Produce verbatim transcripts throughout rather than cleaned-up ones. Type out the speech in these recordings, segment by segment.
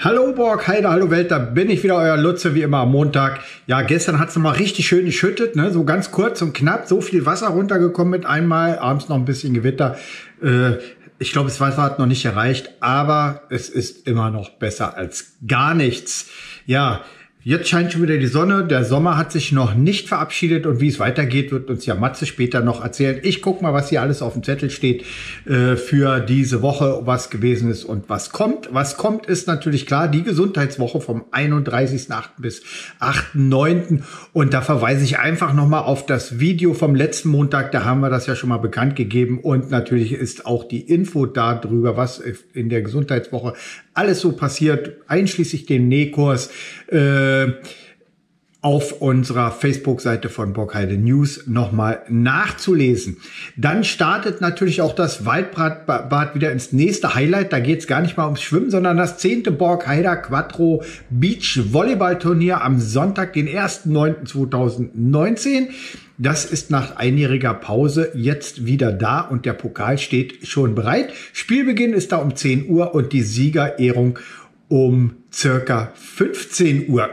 Hallo Borkheide, hallo Welt, da bin ich wieder, euer Lutze, wie immer am Montag. Ja, gestern hat es nochmal richtig schön geschüttet, ne? So ganz kurz und knapp, so viel Wasser runtergekommen mit einmal, abends noch ein bisschen Gewitter. Äh, ich glaube, das Wasser hat noch nicht erreicht, aber es ist immer noch besser als gar nichts. Ja, jetzt scheint schon wieder die Sonne, der Sommer hat sich noch nicht verabschiedet und wie es weitergeht, wird uns ja Matze später noch erzählen. Ich gucke mal, was hier alles auf dem Zettel steht äh, für diese Woche, was gewesen ist und was kommt. Was kommt, ist natürlich klar, die Gesundheitswoche vom einunddreißigsten achten bis achten neunten und da verweise ich einfach nochmal auf das Video vom letzten Montag, da haben wir das ja schon mal bekannt gegeben und natürlich ist auch die Info darüber, was in der Gesundheitswoche alles so passiert, einschließlich dem Nähkurs, äh, auf unserer Facebook-Seite von Borkheide News nochmal nachzulesen. Dann startet natürlich auch das Waldbratbad wieder ins nächste Highlight. Da geht es gar nicht mal ums Schwimmen, sondern das zehnte Borkheide-Quattro-Beach-Volleyball-Turnier am Sonntag, den ersten neunten zweitausendneunzehn. Das ist nach einjähriger Pause jetzt wieder da und der Pokal steht schon bereit. Spielbeginn ist da um zehn Uhr und die Siegerehrung um circa fünfzehn Uhr.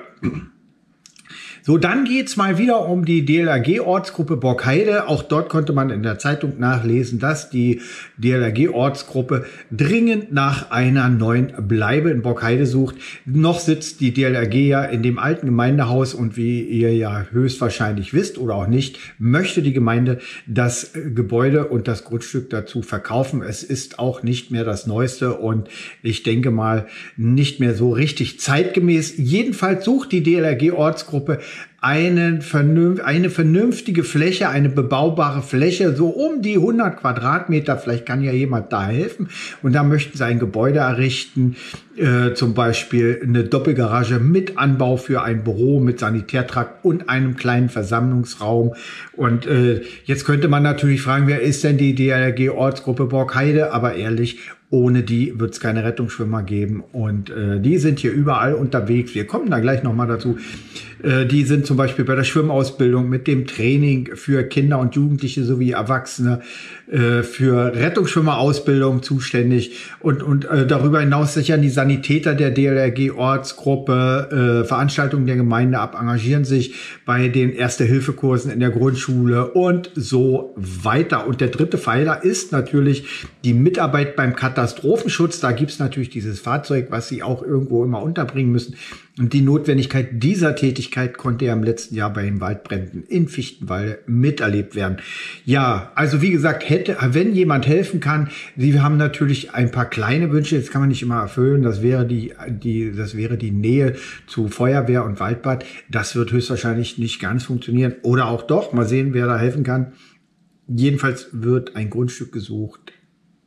So, dann geht's mal wieder um die D L R G-Ortsgruppe Borkheide. Auch dort konnte man in der Zeitung nachlesen, dass die D L R G-Ortsgruppe dringend nach einer neuen Bleibe in Borkheide sucht. Noch sitzt die D L R G ja in dem alten Gemeindehaus und wie ihr ja höchstwahrscheinlich wisst oder auch nicht, möchte die Gemeinde das Gebäude und das Grundstück dazu verkaufen. Es ist auch nicht mehr das Neueste und ich denke mal nicht mehr so richtig zeitgemäß. Jedenfalls sucht die D L R G-Ortsgruppe Eine, vernünft, eine vernünftige Fläche, eine bebaubare Fläche, so um die hundert Quadratmeter, vielleicht kann ja jemand da helfen und da möchten sie ein Gebäude errichten, äh, zum Beispiel eine Doppelgarage mit Anbau für ein Büro, mit Sanitärtrakt und einem kleinen Versammlungsraum und äh, jetzt könnte man natürlich fragen, wer ist denn die D L R G-Ortsgruppe Borkheide, aber ehrlich, ohne die wird es keine Rettungsschwimmer geben und äh, die sind hier überall unterwegs. Wir kommen da gleich nochmal dazu. Äh, die sind zum Beispiel bei der Schwimmausbildung mit dem Training für Kinder und Jugendliche sowie Erwachsene äh, für Rettungsschwimmerausbildung zuständig und, und äh, darüber hinaus sichern die Sanitäter der D L R G-Ortsgruppe äh, Veranstaltungen der Gemeinde ab, engagieren sich bei den Erste-Hilfe-Kursen in der Grundschule und so weiter. Und der dritte Pfeiler ist natürlich die Mitarbeit beim Katastrophenschutzprogramm. Katastrophenschutz, da gibt es natürlich dieses Fahrzeug, was sie auch irgendwo immer unterbringen müssen. Und die Notwendigkeit dieser Tätigkeit konnte ja im letzten Jahr bei den Waldbränden in Fichtenwald miterlebt werden. Ja, also wie gesagt, hätte, wenn jemand helfen kann, wir haben natürlich ein paar kleine Wünsche, das kann man nicht immer erfüllen, das wäre die, die, das wäre die Nähe zu Feuerwehr und Waldbad. Das wird höchstwahrscheinlich nicht ganz funktionieren. Oder auch doch, mal sehen, wer da helfen kann. Jedenfalls wird ein Grundstück gesucht,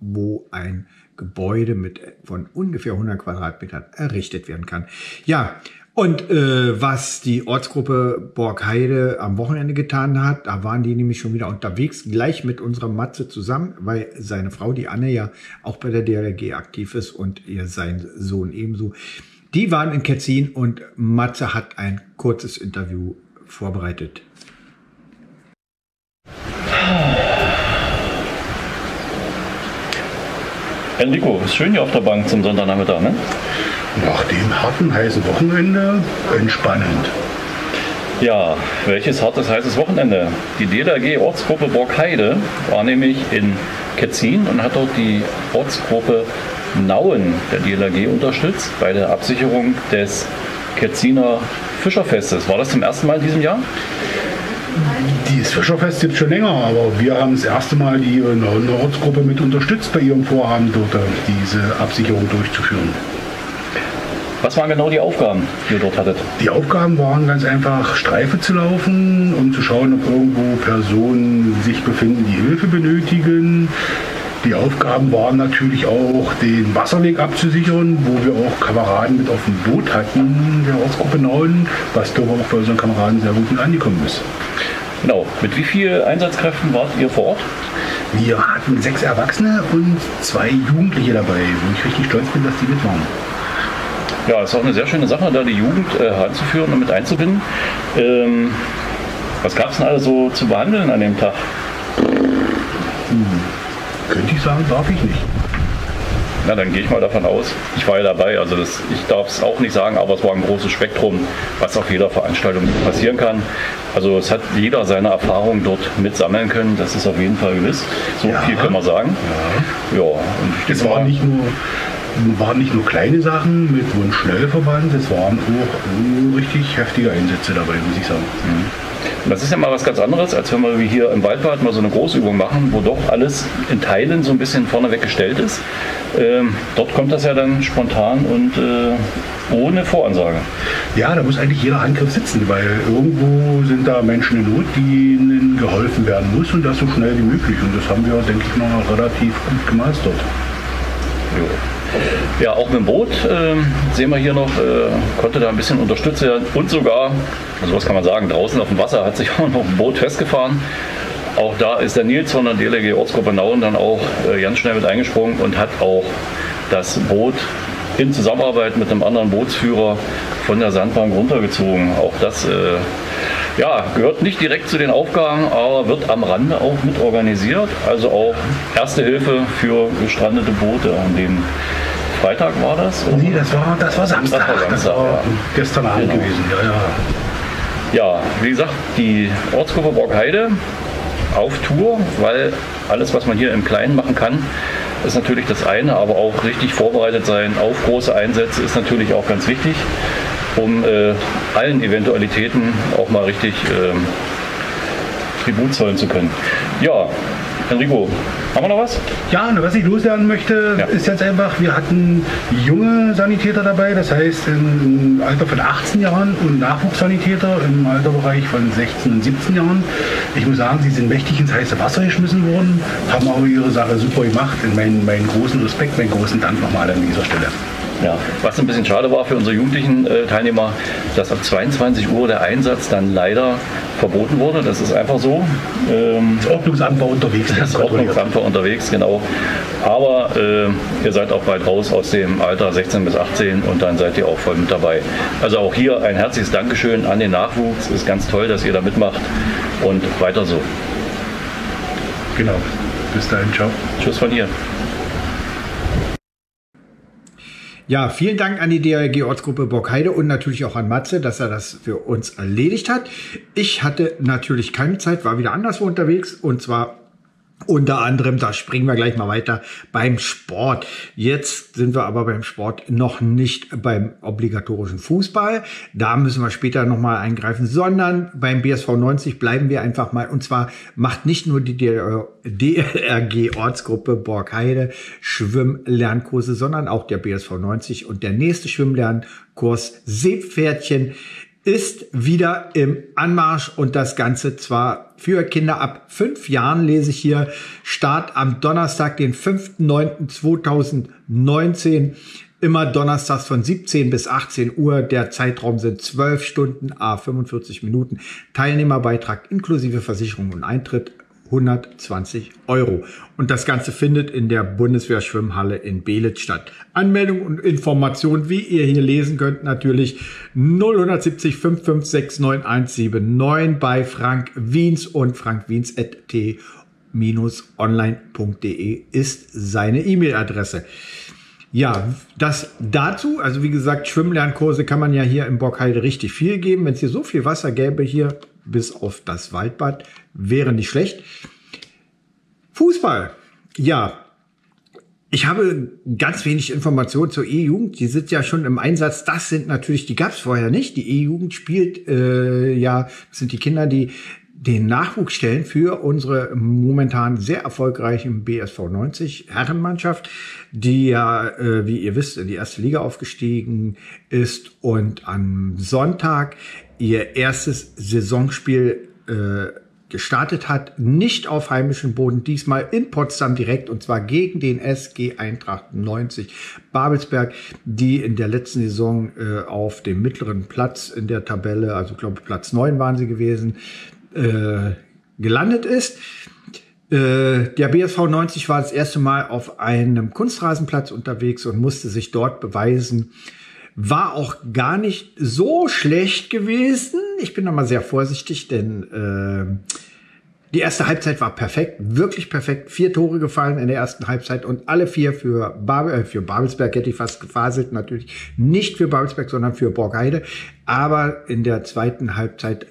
wo ein Gebäude mit von ungefähr hundert Quadratmetern errichtet werden kann. Ja, und äh, was die Ortsgruppe Borkheide am Wochenende getan hat, da waren die nämlich schon wieder unterwegs, gleich mit unserer Matze zusammen, weil seine Frau, die Anne, ja auch bei der D L R G aktiv ist und ihr sein Sohn ebenso. Die waren in Ketzin und Matze hat ein kurzes Interview vorbereitet. Enrico, ist schön hier auf der Bank zum Sonntagnachmittag, ne? Nach dem harten, heißen Wochenende entspannend. Ja, welches hartes, heißes Wochenende? Die D L R G-Ortsgruppe Borkheide war nämlich in Ketzin und hat dort die Ortsgruppe Nauen der D L R G unterstützt bei der Absicherung des Ketziner Fischerfestes. War das zum ersten Mal in diesem Jahr? Dieses Fischerfest gibt es schon länger, aber wir haben das erste Mal die Ortsgruppe mit unterstützt bei ihrem Vorhaben, dort diese Absicherung durchzuführen. Was waren genau die Aufgaben, die ihr dort hattet? Die Aufgaben waren ganz einfach, Streife zu laufen, um zu schauen, ob irgendwo Personen sich befinden, die Hilfe benötigen. Die Aufgaben waren natürlich auch, den Wasserweg abzusichern, wo wir auch Kameraden mit auf dem Boot hatten, der Ortsgruppe Nauen, was doch auch bei unseren Kameraden sehr gut angekommen ist. Genau. Mit wie vielen Einsatzkräften wart ihr vor Ort? Wir hatten sechs Erwachsene und zwei Jugendliche dabei, wo ich richtig stolz bin, dass die mit waren. Ja, es ist auch eine sehr schöne Sache, da die Jugend äh, heranzuführen und mit einzubinden. Ähm, was gab es denn alles so zu behandeln an dem Tag? Hm. Könnte ich sagen, darf ich nicht. Na, dann gehe ich mal davon aus. Ich war ja dabei, also das, ich darf es auch nicht sagen, aber es war ein großes Spektrum, was auf jeder Veranstaltung passieren kann. Also es hat jeder seine Erfahrungen dort mitsammeln können, das ist auf jeden Fall gewiss. So ja. Viel können wir sagen. Ja, ja. Und es war nicht nur, waren nicht nur kleine Sachen mit Wunsch-Schnellverband, es waren auch richtig heftige Einsätze dabei, muss ich sagen. Mhm. Das ist ja mal was ganz anderes, als wenn wir hier im Waldbad mal so eine Großübung machen, wo doch alles in Teilen so ein bisschen vorneweg gestellt ist. Ähm, dort kommt das ja dann spontan und äh, ohne Voransage. Ja, da muss eigentlich jeder Handgriff sitzen, weil irgendwo sind da Menschen in Not, denen geholfen werden muss und das so schnell wie möglich. Und das haben wir, denke ich, noch relativ gut gemeistert. Jo. Ja, auch mit dem Boot äh, sehen wir hier noch, äh, konnte da ein bisschen unterstützen und sogar, also was kann man sagen, draußen auf dem Wasser hat sich auch noch ein Boot festgefahren. Auch da ist der Nils von der D L R G Ortsgruppe Nauen dann auch äh, ganz schnell mit eingesprungen und hat auch das Boot in Zusammenarbeit mit einem anderen Bootsführer von der Sandbank runtergezogen. Auch das äh, ja, gehört nicht direkt zu den Aufgaben, aber wird am Rande auch mit organisiert. Also auch Erste Hilfe für gestrandete Boote an dem Freitag war das? Oder? Nee, das war, das war Samstag. Das war, Samstag, das war ja. Gestern Abend genau. gewesen, ja, ja. Ja, wie gesagt, die Ortsgruppe Borkheide auf Tour, weil alles, was man hier im Kleinen machen kann, ist natürlich das eine, aber auch richtig vorbereitet sein auf große Einsätze ist natürlich auch ganz wichtig, um äh, allen Eventualitäten auch mal richtig äh, Tribut zollen zu können. Ja, Enrico, haben wir noch was? Ja, was ich loslernen möchte, ja. ist jetzt einfach, wir hatten junge Sanitäter dabei, das heißt im Alter von achtzehn Jahren und Nachwuchssanitäter im Alterbereich von sechzehn und siebzehn Jahren. Ich muss sagen, sie sind mächtig ins heiße Wasser geschmissen worden, haben aber ihre Sache super gemacht. Und meinen, meinen großen Respekt, meinen großen Dank nochmal an dieser Stelle. Ja, was ein bisschen schade war für unsere jugendlichen äh, Teilnehmer, dass ab zweiundzwanzig Uhr der Einsatz dann leider verboten wurde. Das ist einfach so. Ähm, das Ordnungsamt war unterwegs. Das Ordnungsamt war unterwegs, genau. Aber äh, ihr seid auch bald raus aus dem Alter sechzehn bis achtzehn und dann seid ihr auch voll mit dabei. Also auch hier ein herzliches Dankeschön an den Nachwuchs. Ist ganz toll, dass ihr da mitmacht und weiter so. Genau. Bis dahin, ciao. Tschüss von hier. Ja, vielen Dank an die D L R G Ortsgruppe Borkheide und natürlich auch an Matze, dass er das für uns erledigt hat. Ich hatte natürlich keine Zeit, war wieder anderswo unterwegs und zwar unter anderem, da springen wir gleich mal weiter, beim Sport. Jetzt sind wir aber beim Sport noch nicht beim obligatorischen Fußball. Da müssen wir später nochmal eingreifen, sondern beim B S V neunzig bleiben wir einfach mal. Und zwar macht nicht nur die D L R G Ortsgruppe Borkheide Schwimmlernkurse, sondern auch der B S V neunzig. Und der nächste Schwimmlernkurs Seepferdchen ist wieder im Anmarsch und das Ganze zwar für Kinder ab fünf Jahren, lese ich hier, Start am Donnerstag, den fünften neunten zweitausendneunzehn, immer donnerstags von siebzehn bis achtzehn Uhr. Der Zeitraum sind zwölf Stunden à fünfundvierzig Minuten. Teilnehmerbeitrag inklusive Versicherung und Eintritt hundertzwanzig Euro. Und das Ganze findet in der Bundeswehrschwimmhalle in Beelitz statt. Anmeldung und Information, wie ihr hier lesen könnt, natürlich null eins sieben null fünf fünf sechs neun eins sieben neun bei Frank Wiens und frank wiens at t online punkt de ist seine E-Mail-Adresse. Ja, das dazu, also wie gesagt, Schwimmlernkurse kann man ja hier im Borkheide richtig viel geben. Wenn es hier so viel Wasser gäbe, hier bis auf das Waldbad, wäre nicht schlecht. Fußball, ja. Ich habe ganz wenig Informationen zur E-Jugend. Die sind ja schon im Einsatz. Das sind natürlich, die gab es vorher nicht. Die E-Jugend spielt, äh, ja, das sind die Kinder, die den Nachwuchs stellen für unsere momentan sehr erfolgreichen B S V neunzig Herrenmannschaft, die ja, äh, wie ihr wisst, in die erste Liga aufgestiegen ist und am Sonntag ihr erstes Saisonspiel äh, gestartet hat, nicht auf heimischem Boden, diesmal in Potsdam direkt und zwar gegen den S G achtundneunzig Babelsberg, die in der letzten Saison äh, auf dem mittleren Platz in der Tabelle, also ich glaube Platz neun waren sie gewesen, äh, gelandet ist. Äh, der B S V neunzig war das erste Mal auf einem Kunstrasenplatz unterwegs und musste sich dort beweisen, war auch gar nicht so schlecht gewesen. Ich bin da mal sehr vorsichtig, denn äh, die erste Halbzeit war perfekt, wirklich perfekt. Vier Tore gefallen in der ersten Halbzeit und alle vier für, Bab äh, für Babelsberg, hätte ich fast gefaselt, natürlich nicht für Babelsberg, sondern für Borkheide. Aber in der zweiten Halbzeit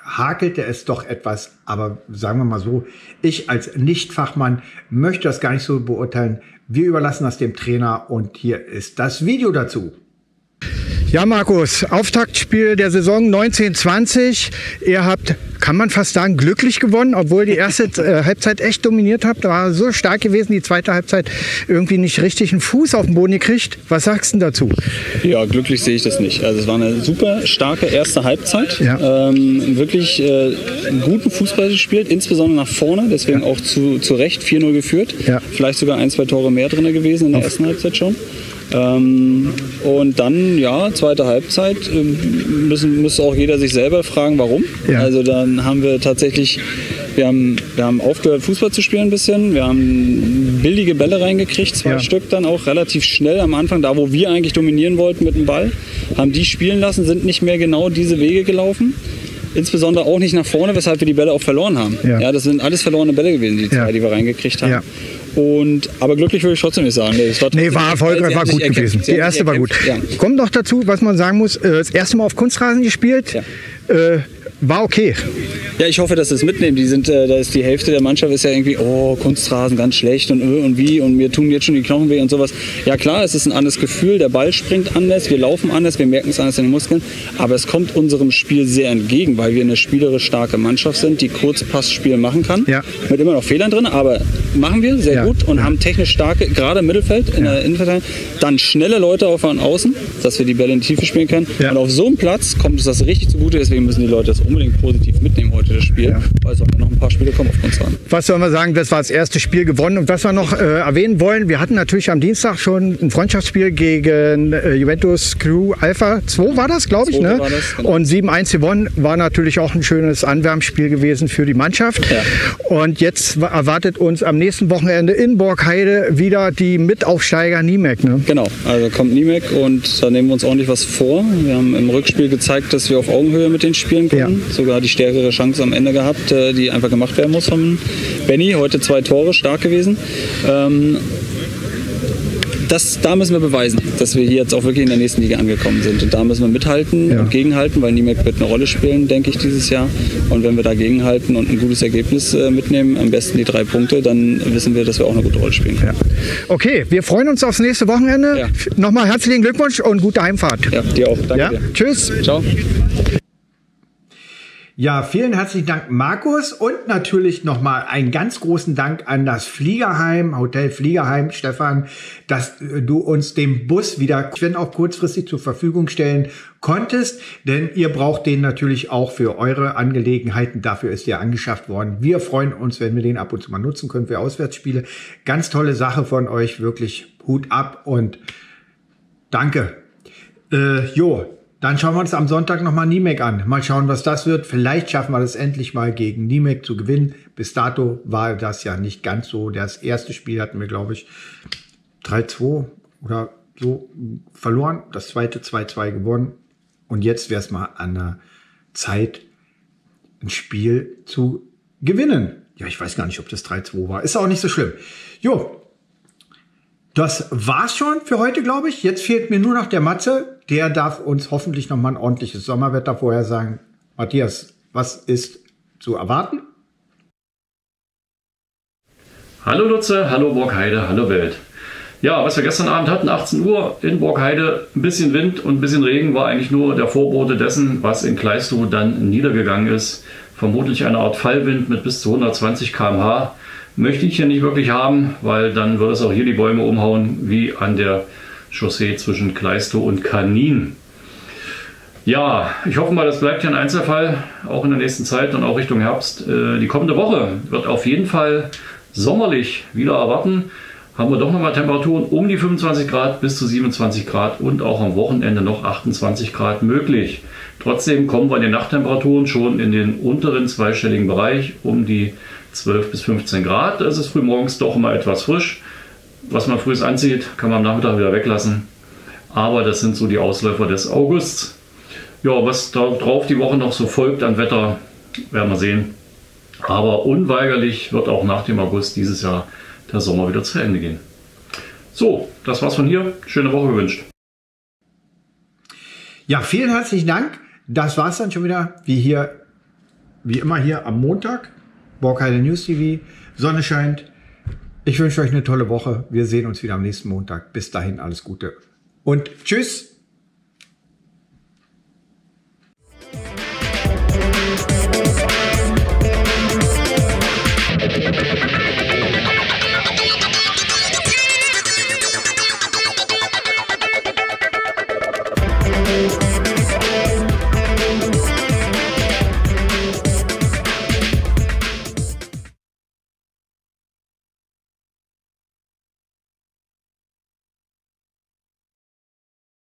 hakelte es doch etwas. Aber sagen wir mal so, ich als Nicht-Fachmann möchte das gar nicht so beurteilen. Wir überlassen das dem Trainer und hier ist das Video dazu. Ja, Markus, Auftaktspiel der Saison neunzehn zwanzig. Ihr habt, kann man fast sagen, glücklich gewonnen, obwohl die erste äh, Halbzeit echt dominiert habt. War so stark gewesen, die zweite Halbzeit irgendwie nicht richtig einen Fuß auf den Boden gekriegt. Was sagst du dazu? Ja, glücklich sehe ich das nicht. Also es war eine super starke erste Halbzeit. Ja. Ähm, wirklich äh, einen guten Fußball gespielt, insbesondere nach vorne. Deswegen ja. auch zu, zu Recht vier null geführt. Ja. Vielleicht sogar ein, zwei Tore mehr drin gewesen in der auf. ersten Halbzeit schon. Ähm, und dann, ja, zweite Halbzeit, müssen, muss auch jeder sich selber fragen, warum. Ja. Also dann haben wir tatsächlich, wir haben, wir haben aufgehört, Fußball zu spielen ein bisschen. Wir haben billige Bälle reingekriegt, zwei ja. Stück dann auch relativ schnell am Anfang, da wo wir eigentlich dominieren wollten mit dem Ball, haben die spielen lassen, sind nicht mehr genau diese Wege gelaufen. Insbesondere auch nicht nach vorne, weshalb wir die Bälle auch verloren haben. Ja, ja, das sind alles verlorene Bälle gewesen, die zwei, ja. die wir reingekriegt haben. Ja. Und, aber glücklich würde ich trotzdem nicht sagen. Nee, war, nee, war erfolgreich, war gut gewesen. Die erste war gut. Ja. Kommt noch dazu, was man sagen muss, das erste Mal auf Kunstrasen gespielt, ja. äh, war okay. Ja, ich hoffe, dass sie es mitnehmen. Die sind, äh, da ist die Hälfte der Mannschaft ist ja irgendwie, oh, Kunstrasen, ganz schlecht und und wie und mir tun jetzt schon die Knochen weh und sowas. Ja klar, es ist ein anderes Gefühl, der Ball springt anders, wir laufen anders, wir merken es anders in den Muskeln, aber es kommt unserem Spiel sehr entgegen, weil wir eine spielerisch starke Mannschaft sind, die Kurzpassspiel machen kann, ja. mit immer noch Fehlern drin, aber machen wir sehr ja. gut und ja. haben technisch starke, gerade im Mittelfeld, in ja. der Innenverteidigung, dann schnelle Leute auf und außen, dass wir die Bälle in die Tiefe spielen können ja. und auf so einem Platz kommt es das richtig zugute, deswegen müssen die Leute das unbedingt positiv mitnehmen heute. Das Spiel, ja. also noch ein paar Spiele kommen auf uns an. Was sollen wir sagen, das war das erste Spiel gewonnen und was wir noch äh, erwähnen wollen, wir hatten natürlich am Dienstag schon ein Freundschaftsspiel gegen äh, Juventus Crew Alpha zwei war das, glaube ich, ne? War das, genau. Und sieben eins gewonnen, war natürlich auch ein schönes Anwärmspiel gewesen für die Mannschaft ja. und jetzt erwartet uns am nächsten Wochenende in Borkheide wieder die Mitaufsteiger Niemegk, ne? Genau, also kommt Niemegk und da nehmen wir uns ordentlich was vor. Wir haben im Rückspiel gezeigt, dass wir auf Augenhöhe mit den Spielen können, ja. sogar die stärkere Chance am Ende gehabt, die einfach gemacht werden muss von Benny. Heute zwei Tore, stark gewesen. Ähm Das, da müssen wir beweisen, dass wir hier jetzt auch wirklich in der nächsten Liga angekommen sind. Und da müssen wir mithalten ja. und gegenhalten, weil Niemegk wird eine Rolle spielen, denke ich, dieses Jahr. Und wenn wir da gegenhalten und ein gutes Ergebnis äh, mitnehmen, am besten die drei Punkte, dann wissen wir, dass wir auch eine gute Rolle spielen können. Ja. Okay, wir freuen uns aufs nächste Wochenende. Ja. Nochmal herzlichen Glückwunsch und gute Heimfahrt. Ja, dir auch. Danke ja? dir. Tschüss. Ciao. Ja, vielen herzlichen Dank, Markus. Und natürlich nochmal einen ganz großen Dank an das Fliegerheim, Hotel Fliegerheim, Stefan, dass du uns den Bus wieder, wenn auch kurzfristig, zur Verfügung stellen konntest. Denn ihr braucht den natürlich auch für eure Angelegenheiten. Dafür ist der angeschafft worden. Wir freuen uns, wenn wir den ab und zu mal nutzen können für Auswärtsspiele. Ganz tolle Sache von euch. Wirklich Hut ab und danke. Äh, jo. Dann schauen wir uns am Sonntag nochmal Niemegk an. Mal schauen, was das wird. Vielleicht schaffen wir das endlich mal gegen Niemegk zu gewinnen. Bis dato war das ja nicht ganz so. Das erste Spiel hatten wir, glaube ich, drei zwei oder so verloren. Das zweite zwei zwei gewonnen. Und jetzt wäre es mal an der Zeit, ein Spiel zu gewinnen. Ja, ich weiß gar nicht, ob das drei zwei war. Ist auch nicht so schlimm. Jo. Das war's schon für heute, glaube ich. Jetzt fehlt mir nur noch der Matze. Der darf uns hoffentlich noch mal ein ordentliches Sommerwetter vorhersagen. Matthias, was ist zu erwarten? Hallo Lutze, hallo Borkheide, hallo Welt. Ja, was wir gestern Abend hatten, achtzehn Uhr in Borkheide, ein bisschen Wind und ein bisschen Regen war eigentlich nur der Vorbote dessen, was in Kleistow dann niedergegangen ist. Vermutlich eine Art Fallwind mit bis zu hundertzwanzig Kilometer pro Stunde. Möchte ich hier nicht wirklich haben, weil dann würde es auch hier die Bäume umhauen, wie an der Chaussee zwischen Kleistow und Kanin. Ja, ich hoffe mal, das bleibt hier ein Einzelfall, auch in der nächsten Zeit und auch Richtung Herbst. Die kommende Woche wird auf jeden Fall sommerlich wieder erwarten. Haben wir doch nochmal Temperaturen um die fünfundzwanzig Grad bis zu siebenundzwanzig Grad und auch am Wochenende noch achtundzwanzig Grad möglich. Trotzdem kommen wir in den Nachttemperaturen schon in den unteren zweistelligen Bereich um die zwölf bis fünfzehn Grad. Da ist es frühmorgens doch mal etwas frisch. Was man frühes anzieht, kann man am Nachmittag wieder weglassen. Aber das sind so die Ausläufer des Augusts. Ja, was da drauf die Woche noch so folgt an Wetter, werden wir sehen. Aber unweigerlich wird auch nach dem August dieses Jahr der Sommer wieder zu Ende gehen. So, das war's von hier. Schöne Woche gewünscht. Ja, vielen herzlichen Dank. Das war's dann schon wieder, wie hier, wie immer hier am Montag. Borkheide News T V. Sonne scheint. Ich wünsche euch eine tolle Woche. Wir sehen uns wieder am nächsten Montag. Bis dahin alles Gute und tschüss.